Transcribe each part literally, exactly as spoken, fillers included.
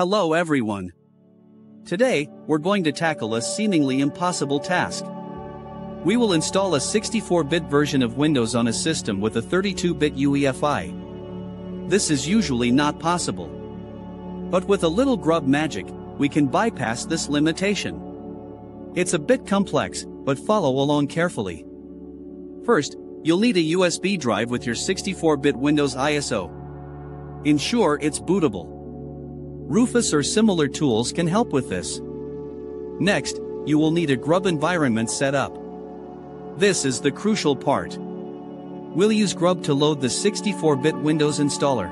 Hello everyone. Today, we're going to tackle a seemingly impossible task. We will install a sixty-four bit version of Windows on a system with a thirty-two bit U E F I. This is usually not possible. But with a little grub magic, we can bypass this limitation. It's a bit complex, but follow along carefully. First, you'll need a U S B drive with your sixty-four bit Windows I S O. Ensure it's bootable. Rufus or similar tools can help with this. Next, you will need a grub environment set up. This is the crucial part. We'll use grub to load the sixty-four bit Windows installer.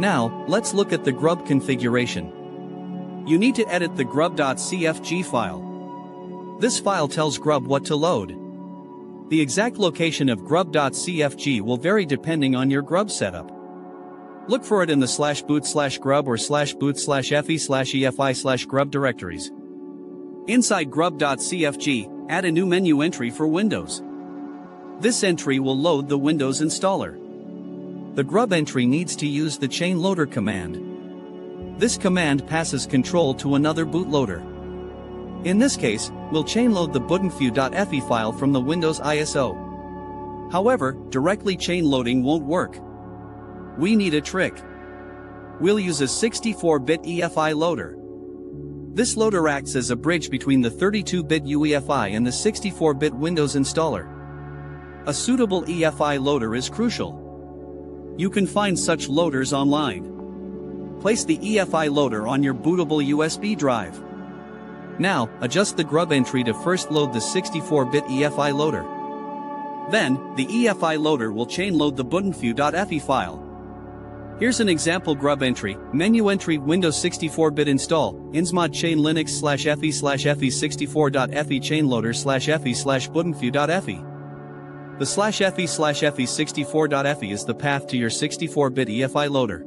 Now, let's look at the grub configuration. You need to edit the grub dot c f g file. This file tells grub what to load. The exact location of grub dot c f g will vary depending on your grub setup. Look for it in the slash boot slash grub or slash boot slash fe slash efi slash grub directories. Inside grub dot c f g, add a new menu entry for Windows. This entry will load the Windows installer. The grub entry needs to use the chainloader command. This command passes control to another bootloader. In this case, we'll chainload the bootx sixty-four dot e f i file from the Windows I S O. However, directly chainloading won't work. We need a trick. We'll use a sixty-four bit E F I loader. This loader acts as a bridge between the thirty-two bit U E F I and the sixty-four bit Windows installer. A suitable E F I loader is crucial. You can find such loaders online. Place the E F I loader on your bootable U S B drive. Now, adjust the grub entry to first load the sixty-four bit E F I loader. Then, the E F I loader will chainload the bootx sixty-four dot e f i file. Here's an example grub entry, menu entry Windows sixty-four bit install, insmod chain linux slash fe slash fe sixty-four dot e f i chainloader slash fe slash bootx sixty-four dot e f i. The slash fe slash fe sixty-four dot e f i is the path to your sixty-four bit E F I loader.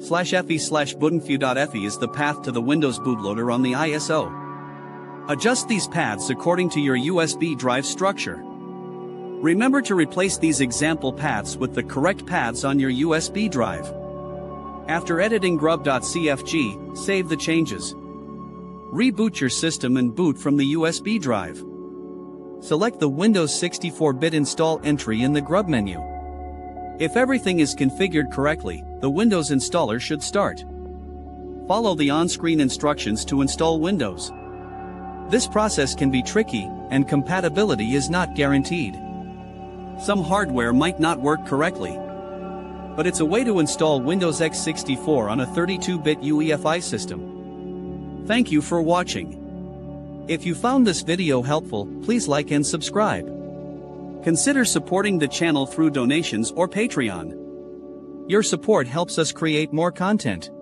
Slash fe slash bootx sixty-four dot e f i is the path to the Windows bootloader on the I S O. Adjust these paths according to your U S B drive structure. Remember to replace these example paths with the correct paths on your U S B drive. After editing grub dot c f g, save the changes. Reboot your system and boot from the U S B drive. Select the Windows sixty-four bit install entry in the grub menu. If everything is configured correctly, the Windows installer should start. Follow the on-screen instructions to install Windows. This process can be tricky, and compatibility is not guaranteed. Some hardware might not work correctly. But it's a way to install Windows x sixty-four on a thirty-two bit U E F I system. Thank you for watching. If you found this video helpful, please like and subscribe. Consider supporting the channel through donations or Patreon. Your support helps us create more content.